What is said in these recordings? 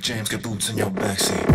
Big James got boots in your backseat.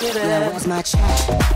Give it up. Now where's my check?